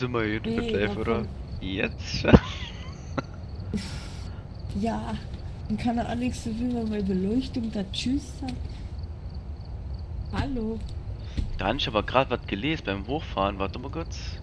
sind wir jedenfalls oder? Jetzt schon. Ja, dann kann er auch nichts so viel, wenn man Beleuchtung da tschüss sagt. Hallo. Da habe ich aber gerade was gelesen beim Hochfahren, warte mal kurz.